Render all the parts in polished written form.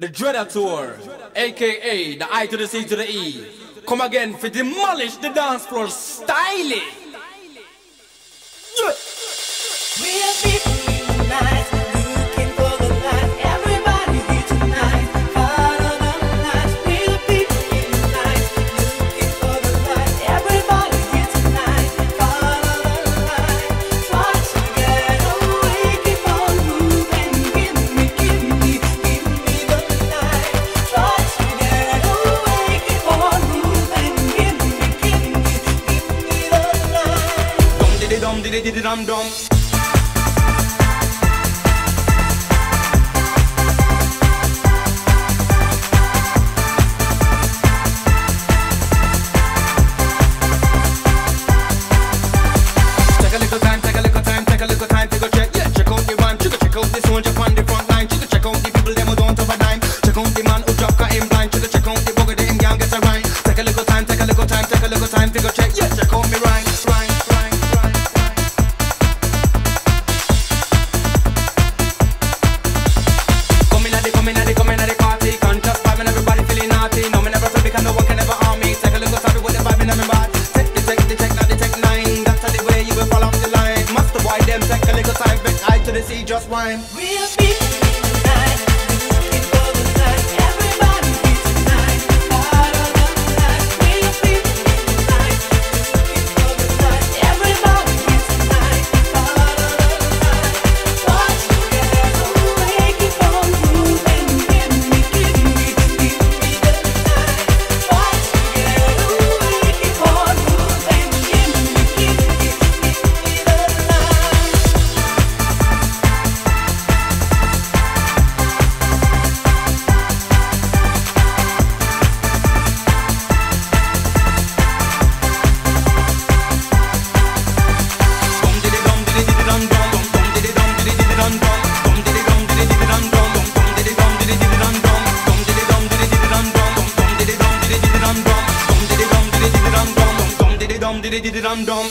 The Dreader Tour, aka the I to the C to the E, come again for demolish the dance floor styling. Dum dum. Take a little time, take a check. Yeah, check out the one, check out the soldier on the front line. Check out the people them don't have a dime. Check out the man who drop car in blind. Check out the bugger them gang get a rhyme. Take a little time, take a check. Yeah, check out me rhyme. Just wine. Real beat tonight. Looking for the night. Everybody beat tonight. Part of the night. Real beat tonight. Looking for the night. Everybody beat tonight. Part of the night. Watch together. Away, keep on moving. Give me the night. Watch together. Away, keep on moving. Give me the night. Dum dum.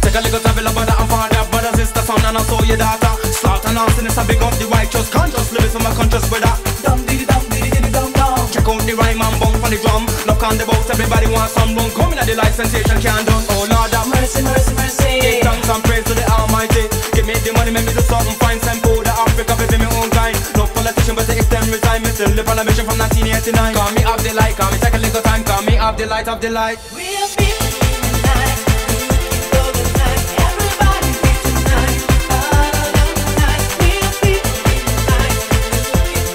Take a little travel about that and father, brother, sister, son, and I saw your daughter. Start announcing it's a big up the white just conscious, live it for my conscious weather. Dum diddy dum diddy diddy dum dum. Check out the rhyme and bump on the drum. Knock on the box, everybody wants some rum. Coming at the light sensation can't done. Oh Lord, have mercy, mercy, mercy. Give thanks and praise to the Almighty. Give me the money, make me do something fine. Send for the Africa, baby, my own kind. No politician, but the extend retirement. Still live on a mission from 1989. Call me up the light, call me take a little time. Call me up the light, up the light. We'll be tonight. Everybody be tonight. Part of the night. We'll be tonight.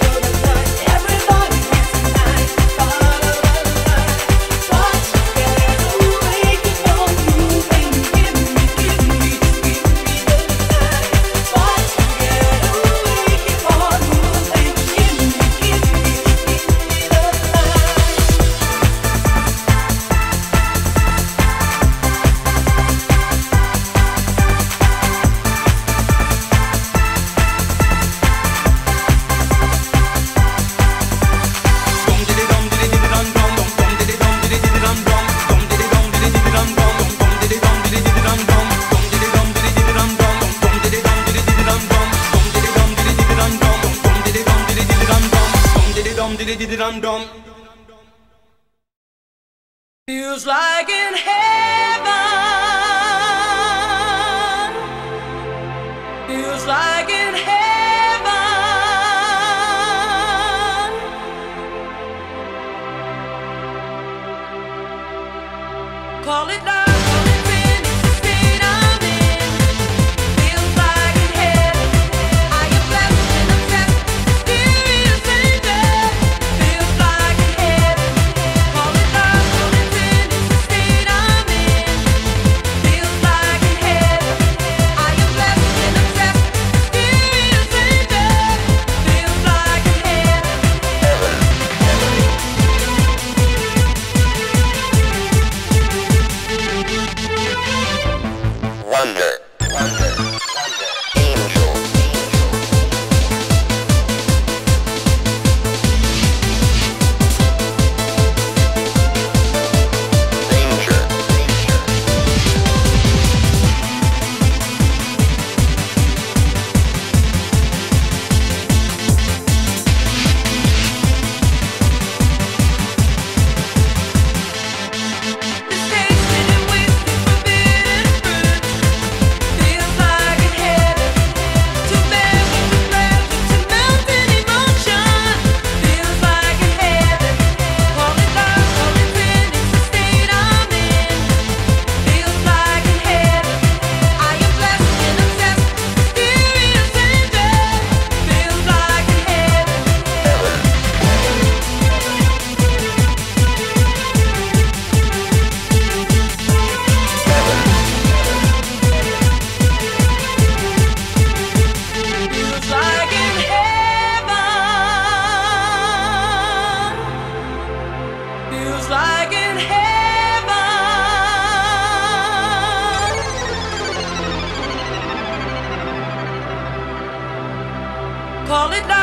Looking for the night. Everybody be tonight. Part of the night. Watch together. Away, keep on moving. Give me the night. Watch together. Away, keep on moving. Give me the night. Feels like in heaven. Feels like in heaven. Call it now. call it love.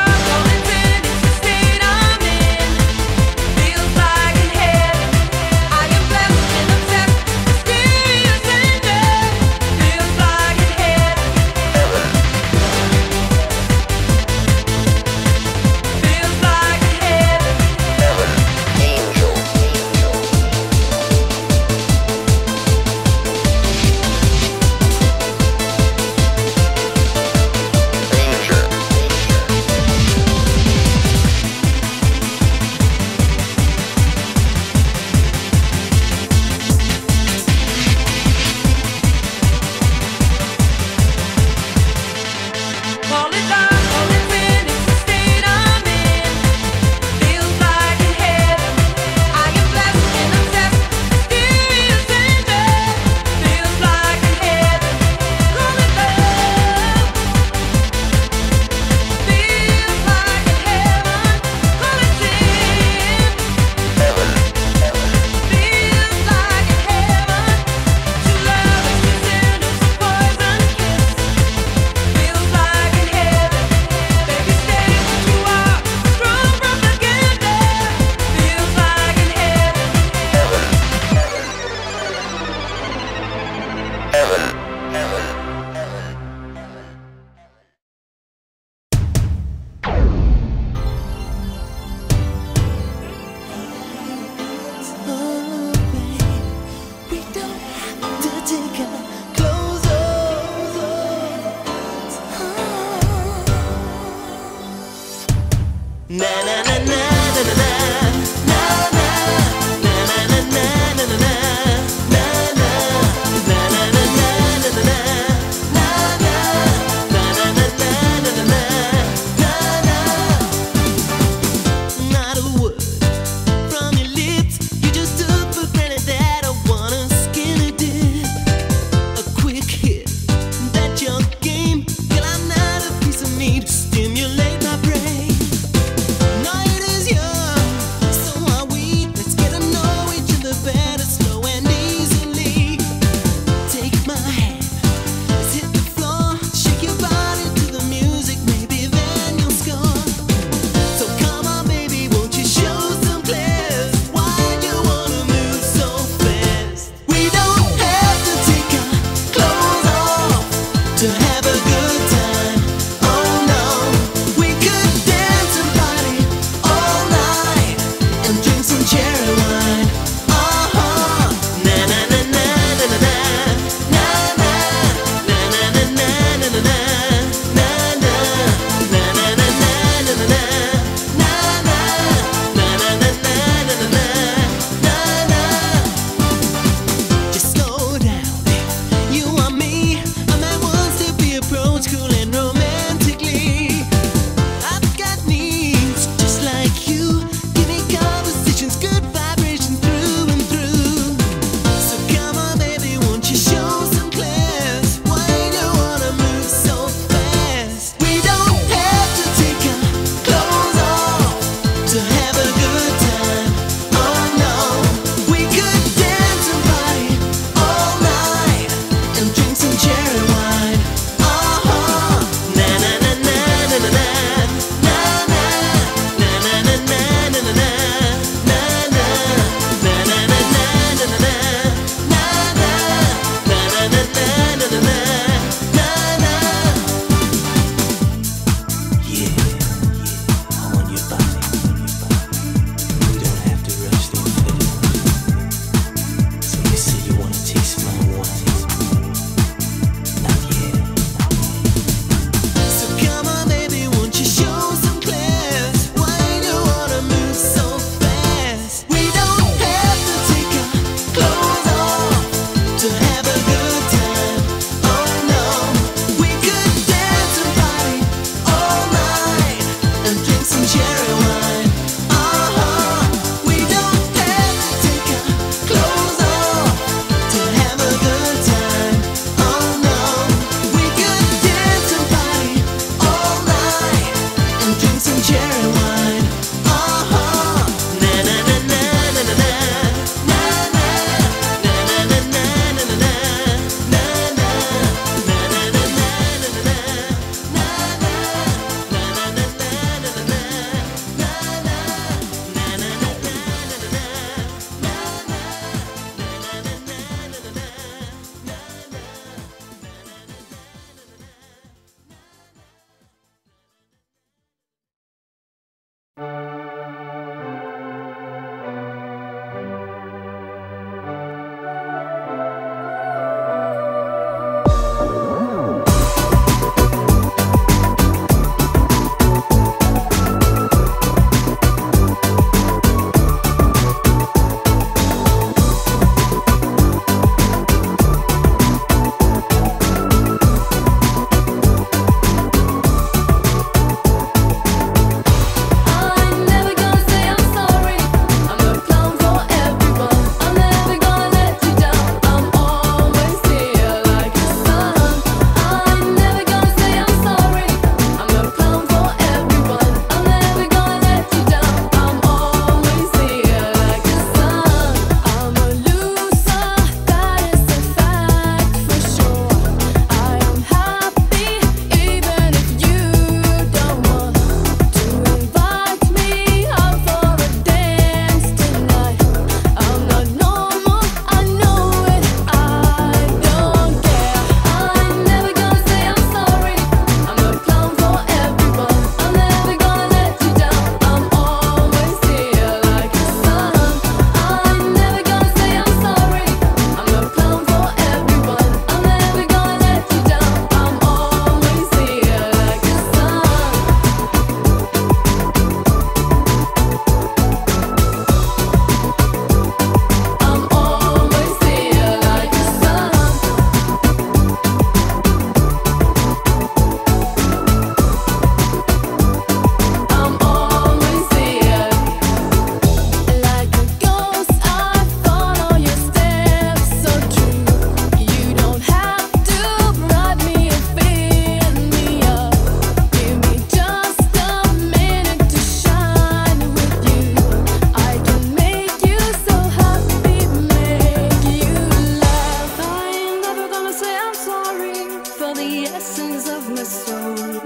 the essence of my soul.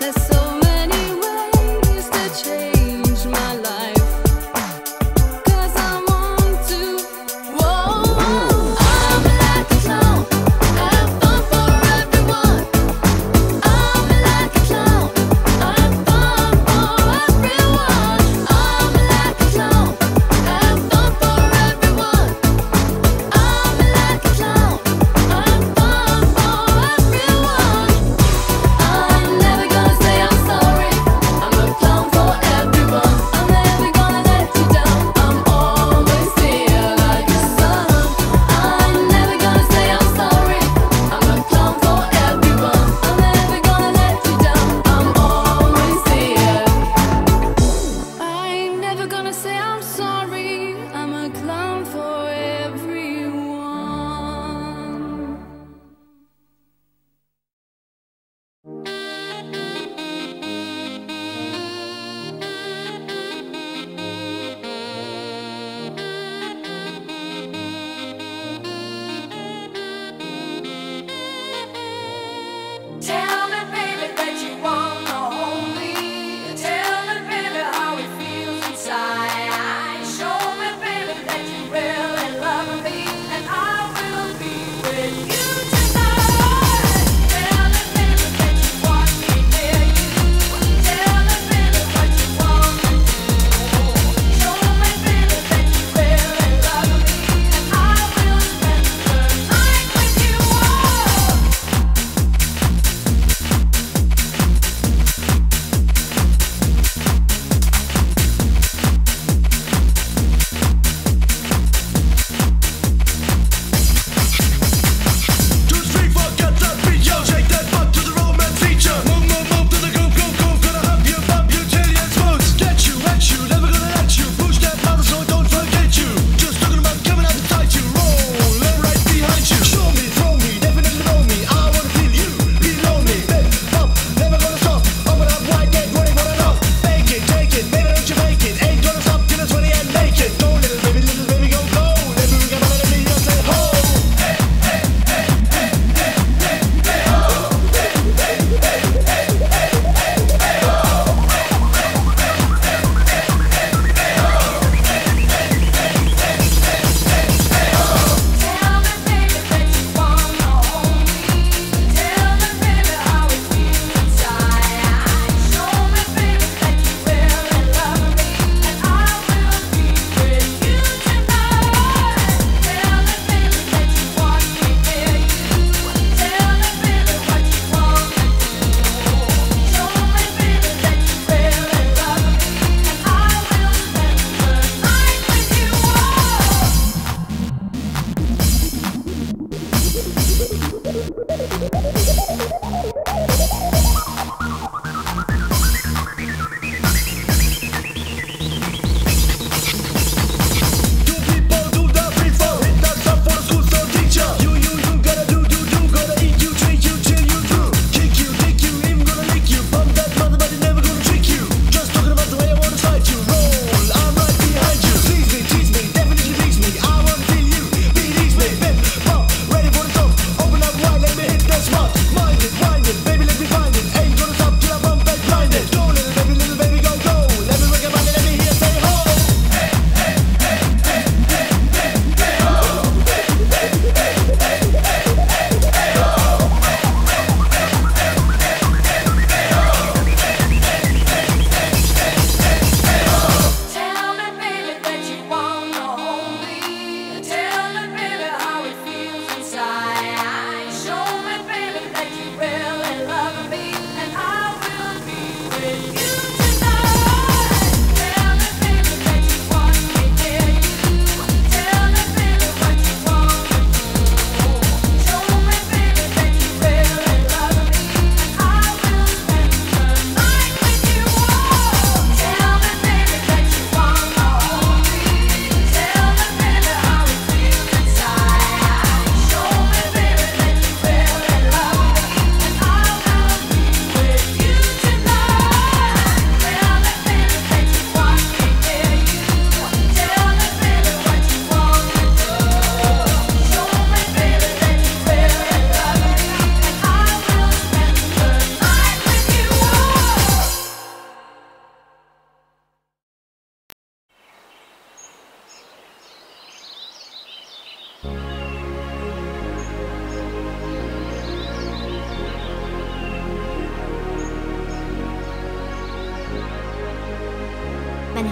There's so many ways to change my life, 'cause I want to. Whoa, I'm like a clown, I've fun for everyone. I'm like a clown, I've fun for everyone. I'm like a clown, I've fun for everyone. I'm like a clown.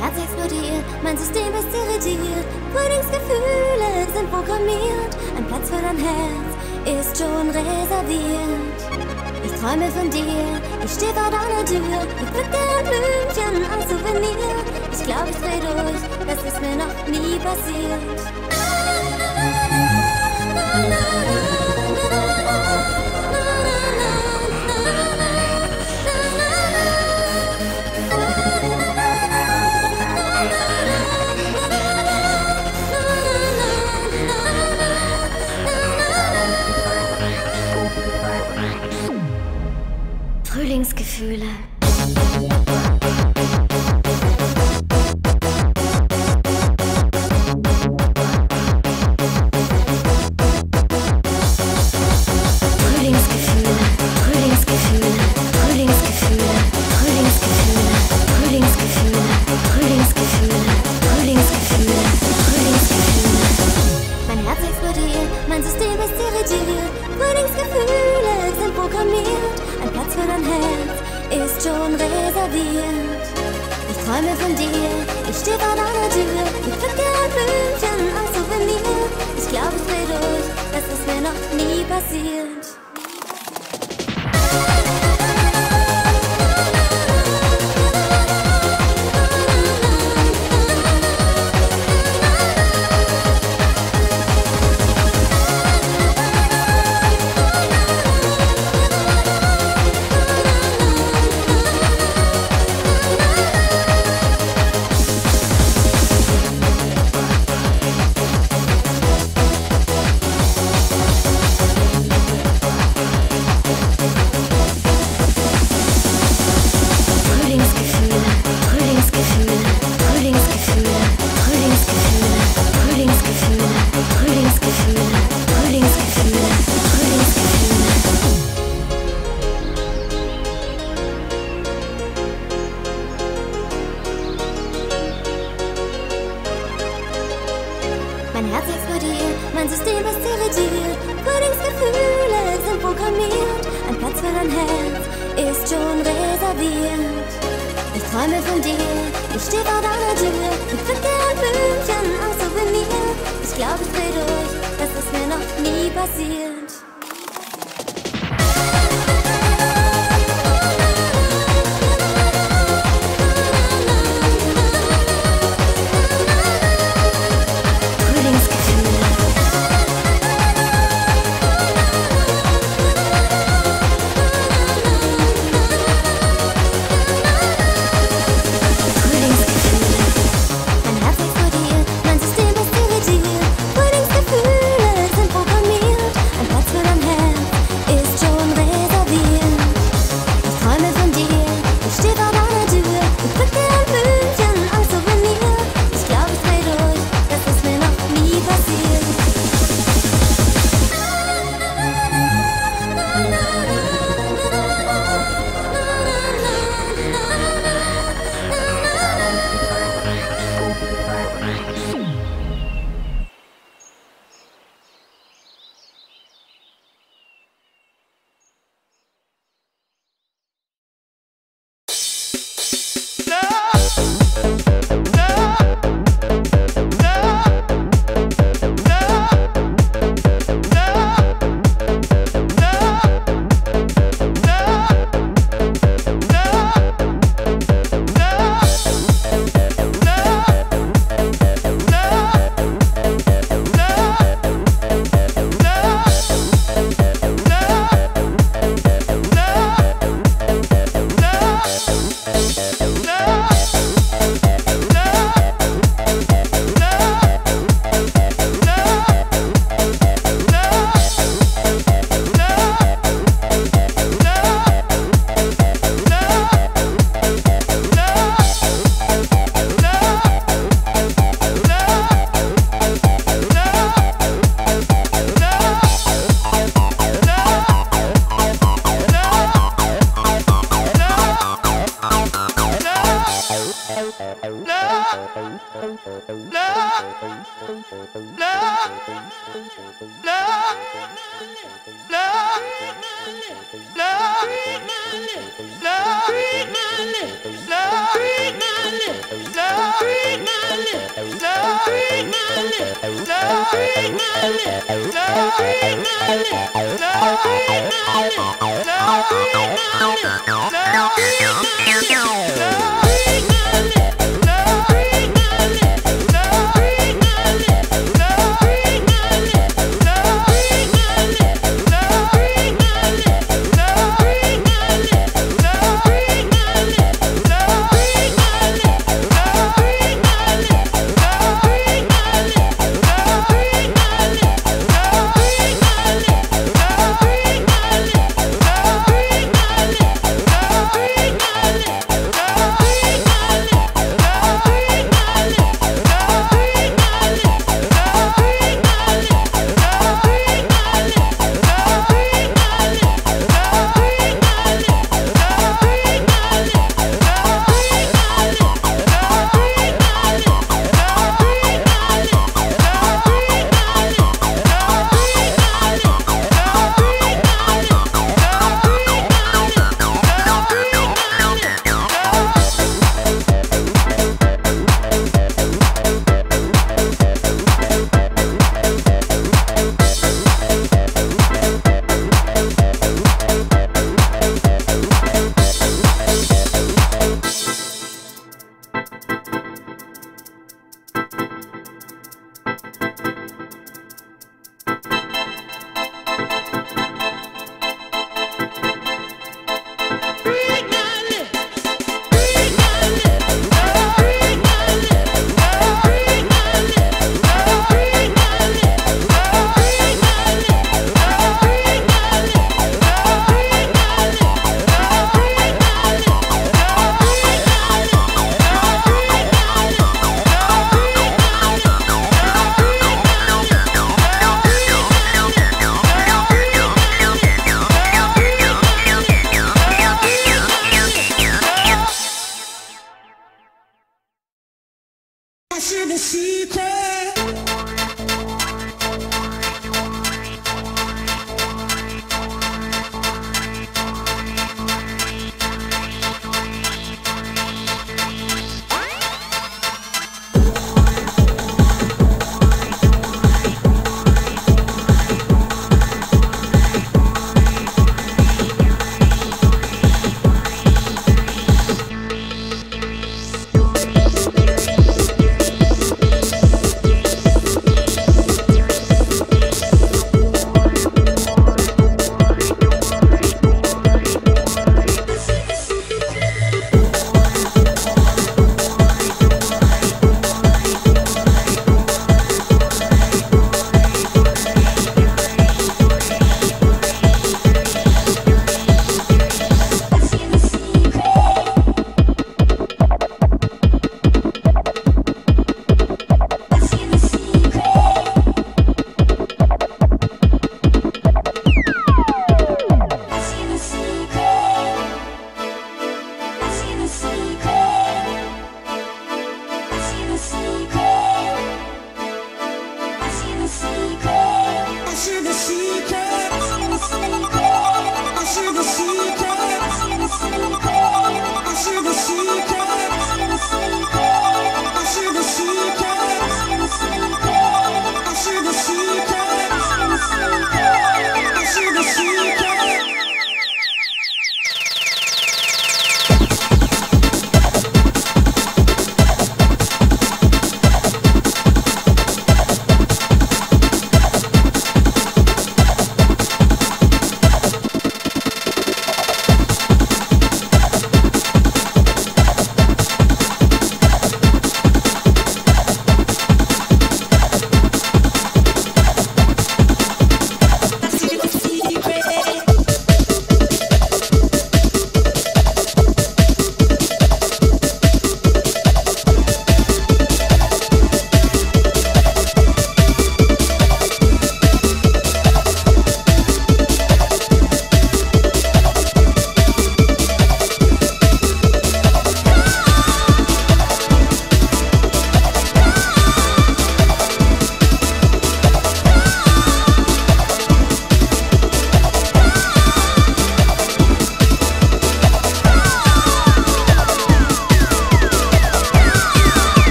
Herz explodiert, mein System ist irritiert. Frühlingsgefühle sind programmiert. Ein Platz für dein Herz ist schon reserviert. Ich träume von dir, ich stehe vor deiner Tür. Ich pflücke ein Blümchen als Souvenir. Ich glaube, ich dreh durch, das ist mir noch nie passiert. Frühlingsgefühle. Mein System ist irritiert, Frühlingsgefühle sind programmiert. Ein Platz für dein Herz ist schon reserviert. Ich träume von dir, ich stehe vor deiner Tür. Ich pflücke ein Blümchen als Souvenir. Ich glaube, ich dreh durch, das ist mir noch nie passiert. Mein Herz explodiert, mein System ist irritiert. Frühlingsgefühle sind programmiert. Ein Platz für dein Herz ist schon reserviert. Ich träume von dir, ich stehe vor deiner Tür. Ich pflücke ein Blümchen als Souvenir. Ich glaube, ich dreh durch, das ist mir noch nie passiert. Mein Herz explodiert, mein System ist irritiert. Frühlingsgefühle sind programmiert. Ein Platz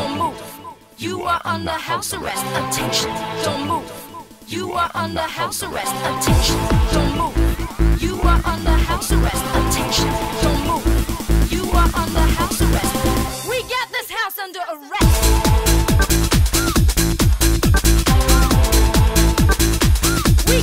don't move. You are under house arrest. Attention, don't move. You are under house arrest. Attention, don't move. You are under house arrest. Attention, don't move. You are under house arrest. We got this house under arrest. We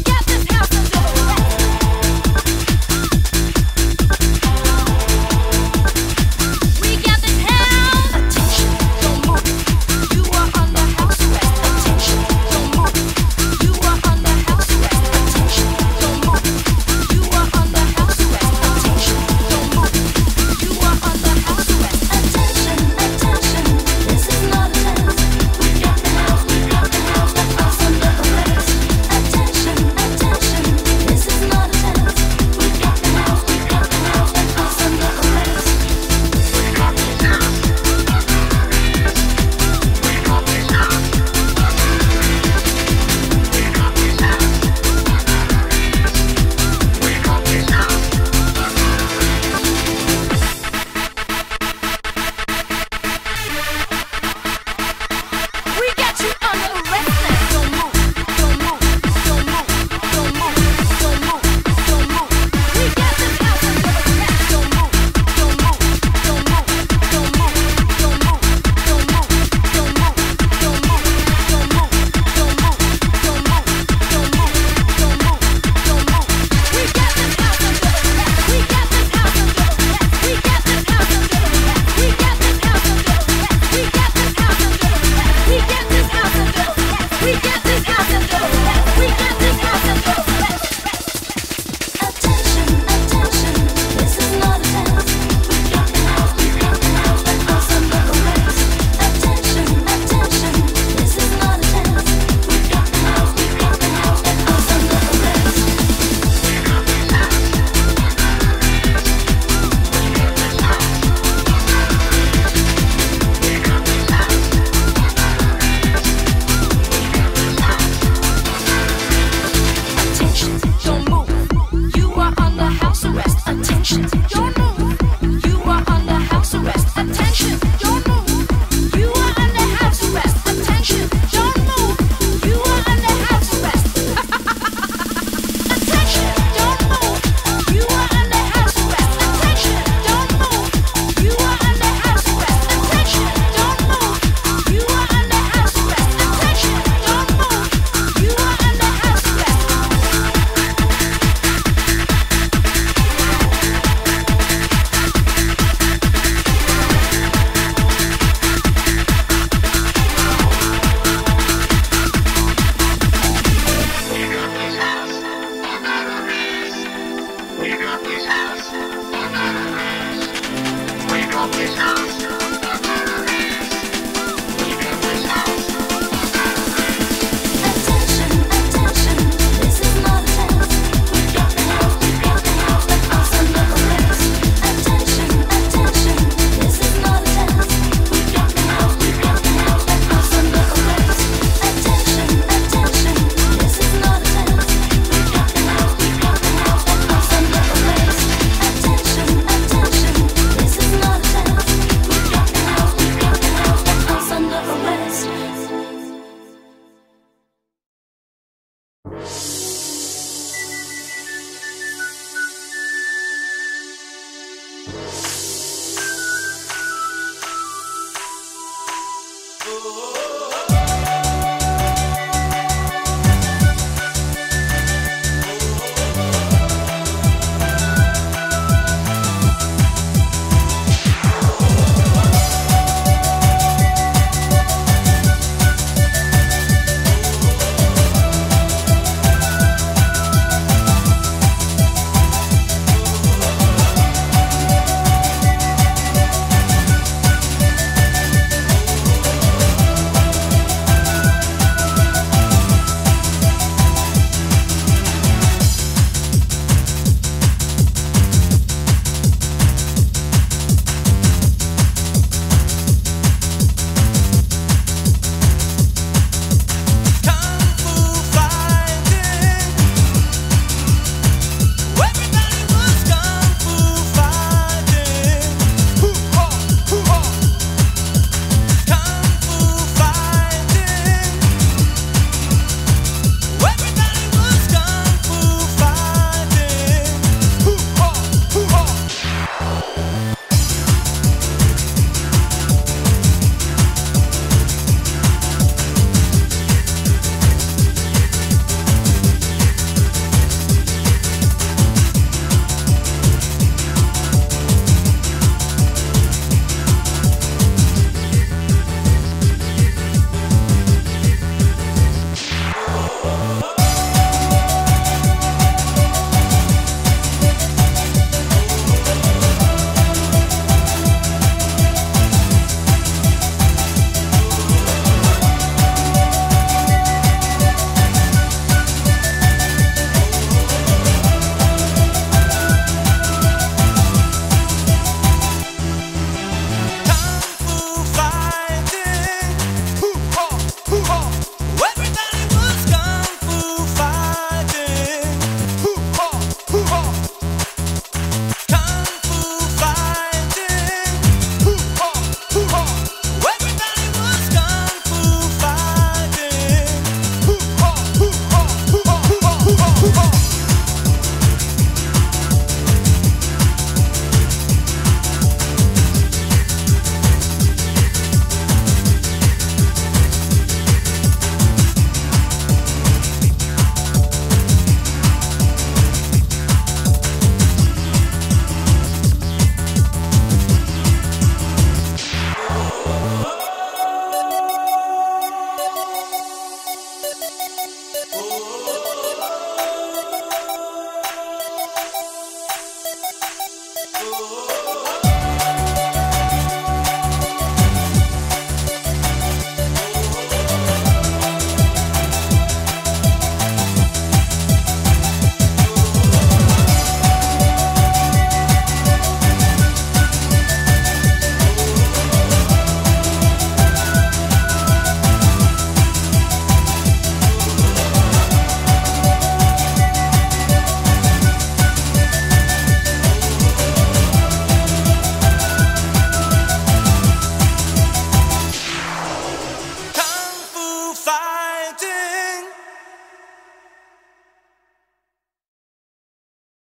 got this house.